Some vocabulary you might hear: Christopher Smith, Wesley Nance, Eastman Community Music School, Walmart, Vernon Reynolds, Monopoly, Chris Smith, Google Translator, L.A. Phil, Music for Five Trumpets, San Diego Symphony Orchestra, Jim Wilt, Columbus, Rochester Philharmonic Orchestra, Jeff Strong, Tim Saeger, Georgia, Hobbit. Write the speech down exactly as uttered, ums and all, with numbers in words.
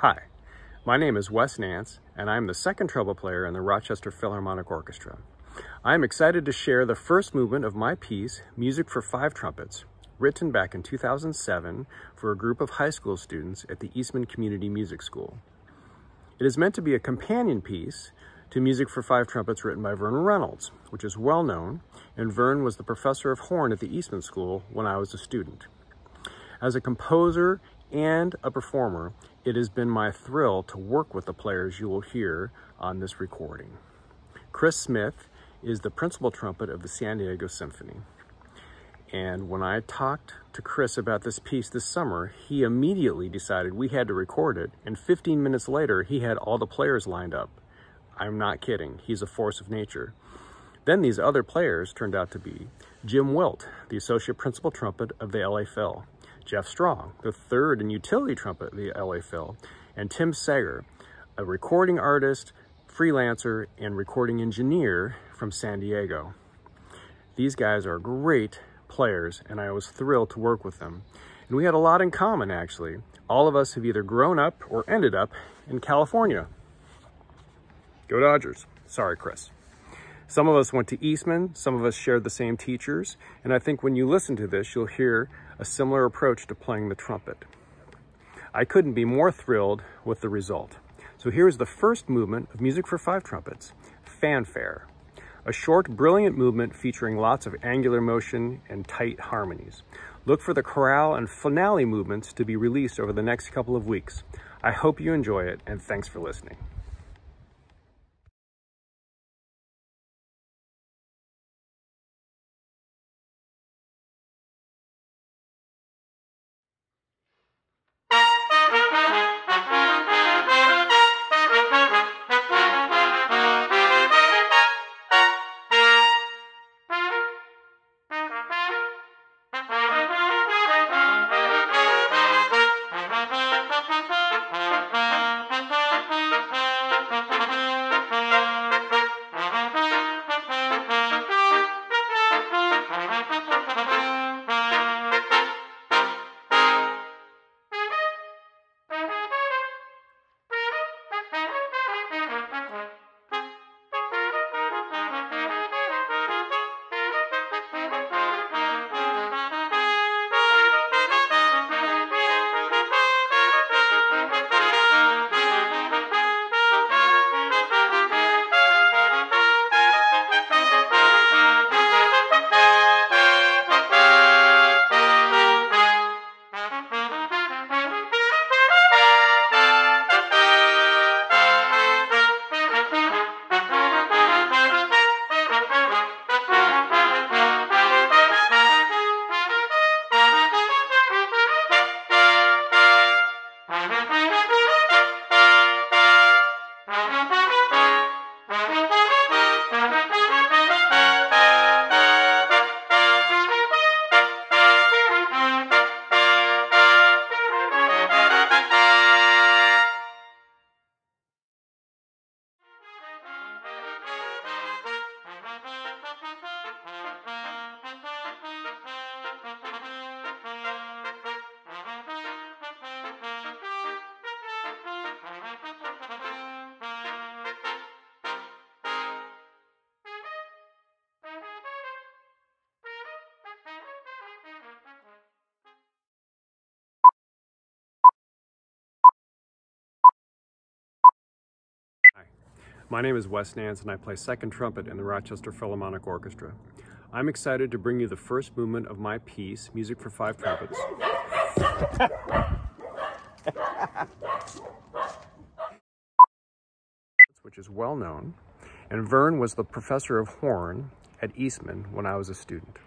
Hi, my name is Wes Nance, and I'm the second treble player in the Rochester Philharmonic Orchestra. I'm excited to share the first movement of my piece, Music for Five Trumpets, written back in two thousand seven for a group of high school students at the Eastman Community Music School. It is meant to be a companion piece to Music for Five Trumpets written by Vernon Reynolds, which is well known, and Vern was the professor of horn at the Eastman School when I was a student. As a composer and a performer, it has been my thrill to work with the players you will hear on this recording. Chris Smith is the principal trumpet of the San Diego Symphony. And when I talked to Chris about this piece this summer, he immediately decided we had to record it, and fifteen minutes later, he had all the players lined up. I'm not kidding, he's a force of nature. Then these other players turned out to be Jim Wilt, the associate principal trumpet of the L A Phil, Jeff Strong, the third and utility trumpet of the L A Phil, and Tim Saeger, a recording artist, freelancer, and recording engineer from San Diego. These guys are great players, and I was thrilled to work with them. And we had a lot in common, actually. All of us have either grown up or ended up in California. Go Dodgers. Sorry, Chris. Some of us went to Eastman, some of us shared the same teachers, and I think when you listen to this, you'll hear a similar approach to playing the trumpet. I couldn't be more thrilled with the result. So here's the first movement of Music for Five Trumpets, Fanfare, a short, brilliant movement featuring lots of angular motion and tight harmonies. Look for the chorale and finale movements to be released over the next couple of weeks. I hope you enjoy it, and thanks for listening. My name is Wes Nance, and I play second trumpet in the Rochester Philharmonic Orchestra. I'm excited to bring you the first movement of my piece, Music for Five Trumpets. Which is well known, and Vern was the professor of horn at Eastman when I was a student.